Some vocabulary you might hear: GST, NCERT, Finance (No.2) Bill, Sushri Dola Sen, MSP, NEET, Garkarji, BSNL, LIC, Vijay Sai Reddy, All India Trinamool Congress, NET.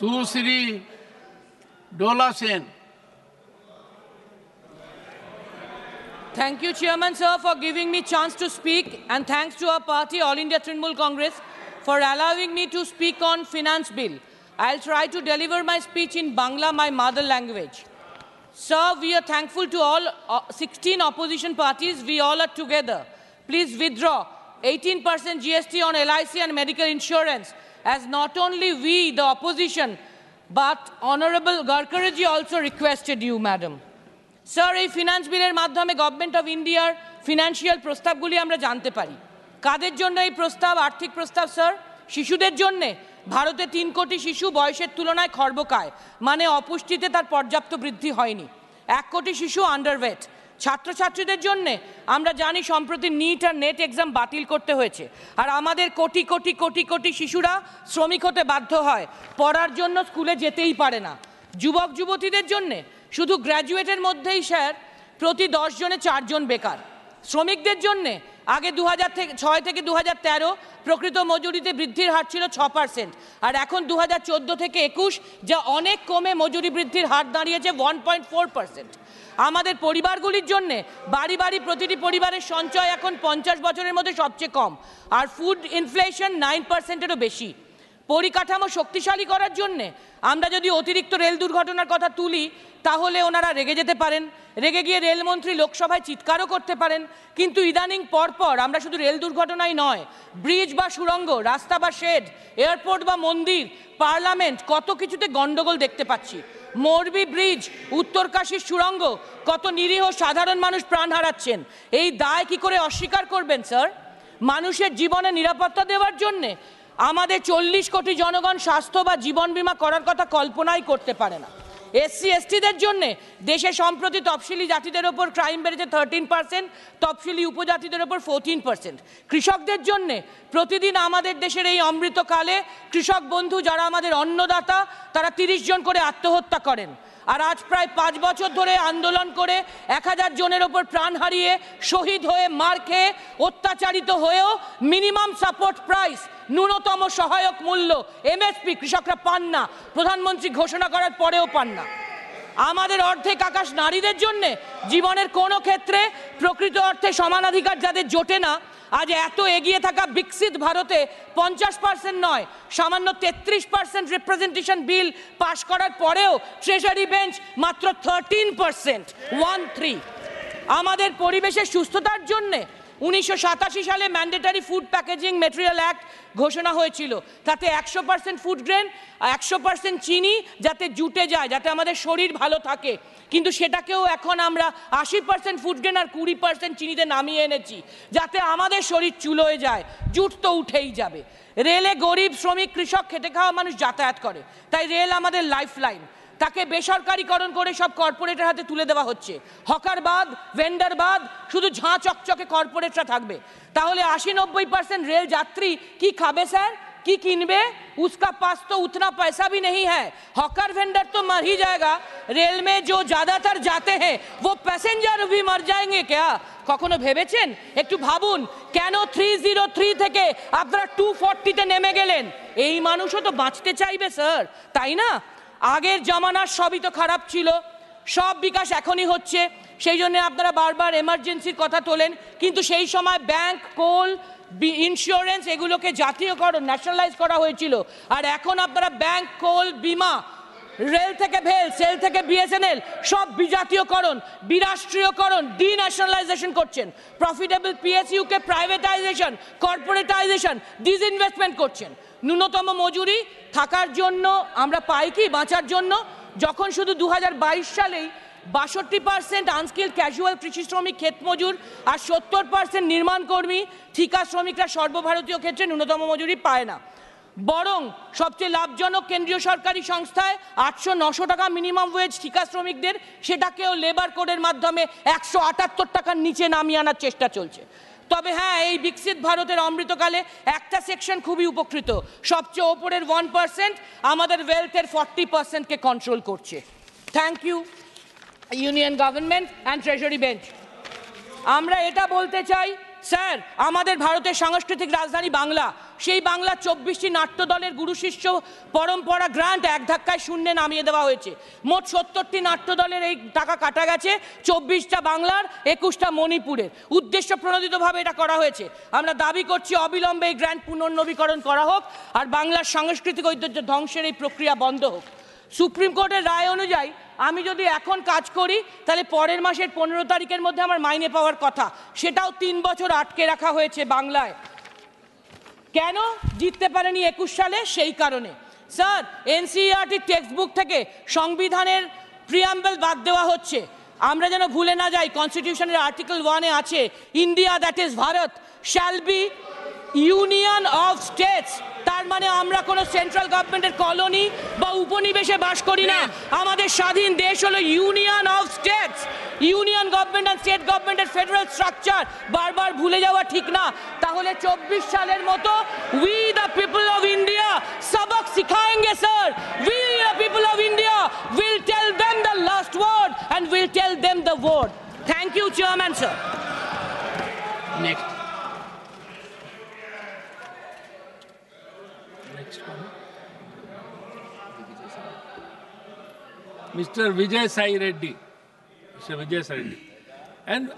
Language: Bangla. Sushri Dola Sen. Thank you, Chairman sir, for giving me chance to speak, and thanks to our party, All India Trinamool Congress, for allowing me to speak on finance bill. I'll try to deliver my speech in Bangla, my mother language. Sir, we are thankful to all 16 opposition parties. We all are together. Please withdraw 18% GST on LIC and medical insurance, as not only we, the opposition, but Honorable Garkarji also requested you, Madam. Sir, এই ফিনান্স বিলের মাধ্যমে গভর্নমেন্ট অফ ইন্ডিয়ার ফিনান্সিয়াল প্রস্তাবগুলি আমরা জানতে পারি। কাদের জন্য এই প্রস্তাব? আর্থিক প্রস্তাব স্যার, শিশুদের জন্য। ভারতে 3 কোটি শিশু বয়সের তুলনায় খর্বকায়, মানে অপুষ্টিতে তার পর্যাপ্ত বৃদ্ধি হয়নি। 1 কোটি শিশু আন্ডারওয়েট। ছাত্রছাত্রীদের জন্য আমরা জানি সম্প্রতি NEET আর NET এক্সাম বাতিল করতে হয়েছে, আর আমাদের কোটি কোটি কোটি কোটি শিশুরা শ্রমিক হতে বাধ্য হয়, পড়ার জন্য স্কুলে যেতেই পারে না। যুবক যুবতীদের জন্য শুধু গ্র্যাজুয়েটের মধ্যেই স্যার প্রতি 10 জনে 4 জন বেকার। শ্রমিকদের জন্য আগে 2006 থেকে 2013 প্রকৃত মজুরিতে বৃদ্ধির হার ছিল 6%, আর এখন 2014 থেকে 21, যা অনেক কমে মজুরি বৃদ্ধির হার দাঁড়িয়েছে 1.4%। আমাদের পরিবারগুলির জন্য বাড়ি বাড়ি প্রতিটি পরিবারের সঞ্চয় এখন 50 বছরের মধ্যে সবচেয়ে কম, আর ফুড ইনফ্লেশন 9%-এরও বেশি। পরিকাঠামো শক্তিশালী করার জন্য আমরা যদি অতিরিক্ত রেল দুর্ঘটনার কথা তুলি, তাহলে ওনারা রেগে যেতে পারেন, রেগে গিয়ে রেলমন্ত্রী লোকসভায় চিৎকারও করতে পারেন, কিন্তু ইদানিং পরপর আমরা শুধু রেল দুর্ঘটনাই নয়, ব্রিজ বা সুড়ঙ্গ, রাস্তা বা শেড, এয়ারপোর্ট বা মন্দির, পার্লামেন্ট, কত কিছুতে গণ্ডগোল দেখতে পাচ্ছি। মোরবি ব্রিজ, উত্তরকাশির সুড়ঙ্গ, কত নিরীহ সাধারণ মানুষ প্রাণ হারাচ্ছেন। এই দায় কি করে অস্বীকার করবেন স্যার? মানুষের জীবনে নিরাপত্তা দেওয়ার জন্যে আমাদের 40 কোটি জনগণ স্বাস্থ্য বা জীবন বিমা করার কথা কল্পনাই করতে পারে না। SC/STদের জন্য দেশে সম্প্রতি তফসিলি জাতিদের ওপর ক্রাইম বেড়েছে 13%, তফসিলি উপজাতিদের ওপর 14%। কৃষকদের জন্য প্রতিদিন আমাদের দেশের এই অমৃতকালে কৃষক বন্ধু, যারা আমাদের অন্নদাতা, তারা 30 জন করে আত্মহত্যা করেন, আর আজ প্রায় 5 বছর ধরে আন্দোলন করে 1000 জনের ওপর প্রাণ হারিয়ে, শহীদ হয়ে, মার খেয়ে, অত্যাচারিত হয়েও মিনিমাম সাপোর্ট প্রাইস, ন্যূনতম সহায়ক মূল্য MSP কৃষকরা পান না, প্রধানমন্ত্রী ঘোষণা করার পরেও পান না। আমাদের অর্ধেক আকাশ নারীদের জন্যে জীবনের কোনো ক্ষেত্রে প্রকৃত অর্থে সমানাধিকার যাদের জোটে না, আজ এত এগিয়ে থাকা বিকশিত ভারতে 50% নয়, সামান্য 33% রিপ্রেজেন্টেশন বিল পাশ করার পরেও ট্রেজারি বেঞ্চ মাত্র 13%। আমাদের পরিবেশের সুস্থতার জন্যে 1987 সালে mandatory food packaging material act ঘোষণা হয়েছিল, তাতে 100% ফুড গ্রেন, 100% চিনি যাতে জুটে যায়, যাতে আমাদের শরীর ভালো থাকে, কিন্তু সেটাকেও এখন আমরা 80% ফুড গ্রেন আর 20% চিনিতে নামিয়ে এনেছি, যাতে আমাদের শরীর চুলোয় যায়, জুট তো উঠেই যাবে। রেলে গরিব, শ্রমিক, কৃষক, খেটে খাওয়া মানুষ যাতায়াত করে, তাই রেল আমাদের লাইফলাইন। তাকে বেসরকারিকরণ করে সব কর্পোরেটের হাতে তুলে দেওয়া হচ্ছে। হকারবাদ, ভেন্ডারবাদ, শুধু ঝাঁ চকচকে কর্পোরেটরা থাকবে। তাহলে 80-90% রেল যাত্রী কি খাবে স্যার, কি কিনবে? उसका पास तो उतना पैसा भी नहीं है। हॉकर वेंडर तो मर ही जाएगा। रेल में जो ज़्यादातर जाते हैं वो पैसेंजर भी मर जाएंगे क्या? কখনো ভেবেছেন? একটু ভাবুন, কেন 303 থেকে আপনারা 240-তে নেমে গেলেন? এই মানুষও তো বাঁচতে চাইবে স্যার, তাই না? আগের জামানার সবই তো খারাপ ছিল, সব বিকাশ এখনই হচ্ছে, সেই জন্য আপনারা বারবার এমার্জেন্সির কথা তোলেন, কিন্তু সেই সময় ব্যাংক, কোল, ইন্স্যুরেন্স এগুলোকে জাতীয়করণ, ন্যাশনালাইজ করা হয়েছিল, আর এখন আপনারা ব্যাংক, কোল, বিমা, রেল থেকে ভেল, সেল থেকে BSNL সব বিজাতীয়করণ, বিরাষ্ট্রীয়করণ, ডিন্যাশনালাইজেশন করছেন। প্রফিটেবল PSUকে প্রাইভেটাইজেশন, কর্পোরেটাইজেশন, ডিসইনভেস্টমেন্ট করছেন। ন্যূনতম মজুরি থাকার জন্য আমরা পাই কি বাঁচার জন্য? যখন শুধু 2022 সালেই 62% আনস্কিল ক্যাজুয়াল কৃষি শ্রমিক, ক্ষেত মজুর, আর 70% নির্মাণ কর্মী, ঠিকা শ্রমিকরা সর্বভারতীয় ক্ষেত্রে ন্যূনতম মজুরি পায় না, বরং সবচেয়ে লাভজনক কেন্দ্রীয় সরকারি সংস্থায় 800-900 টাকা মিনিমাম ওয়েজ ঠিকা শ্রমিকদের, সেটাকেও লেবার কোডের মাধ্যমে 178 টাকার নিচে নামিয়ে আনার চেষ্টা চলছে। তবে হ্যাঁ, এই বিকশিত ভারতের অমৃতকালে একটা সেকশন খুবই উপকৃত, সবচেয়ে ওপরের 1% আমাদের ওয়েলথের 40%কে কন্ট্রোল করছে। Thank you union government and treasury bench. আমরা এটা বলতে চাই सर आमादेर भारतेर सांस्कृतिक राजधानी बांगला सेई बांगला 24टी नाट्य दलेर गुरु शिष्य परम्परा ग्रांट एक धक्काय शून्ये नामिये देवा हयेछे। मोट 70टी नाट्य दलेर एई टाका काटा गेछे, 24टा बांगलार 21टा मणिपुरेर। उद्देश्य प्रणोदितभावे एटा करा हयेछे। आमरा दाबी करछि अबिलम्बे एई ग्रांट पुनर्नवीकरण करा होक आर बांगलार सांस्कृतिक ऐतिह्य ध्वंसेर एई प्रक्रिया बन्ध होक। सुप्रीम कोर्टेर राय अनुयायी आमी जोदि एखन काज करी ताहले परेर मासेर 15 तारिखेर मध्ये आमार माइने पावार कथा, सेटाओ 3 बछर आटके राखा हयेछे। बांगलाय केन जितते पारेनि 21 साले सेई कारणे। सर एनसीईआरटी टेक्सट बुक थेके संविधानेर प्रियम्बल बाद देवा हच्छे। आमरा जेन भुले ना जाई कन्स्टिटिउशनेर आर्टिकल 1 ए आछे India that is Bharat shall be union of states. तार माने आमरा कोनो सेंट्रल गवर्नमेंटेर कलोनी बा उपनिवेशे बास करी ना, आमादेर स्वाधीन देश हलो union of states. Union government and state गवर्नमेंटेर फेडरल स्ट्राक्चर बार बार भूले जावा ठीक ना। ताहले 24 सालेर मतो we the people of India सबक सिखाएंगे। Sir we the people of India will tell them the last word and will tell them the word. Thank you chairman sir. Next Mr. Vijay Sai Reddy, and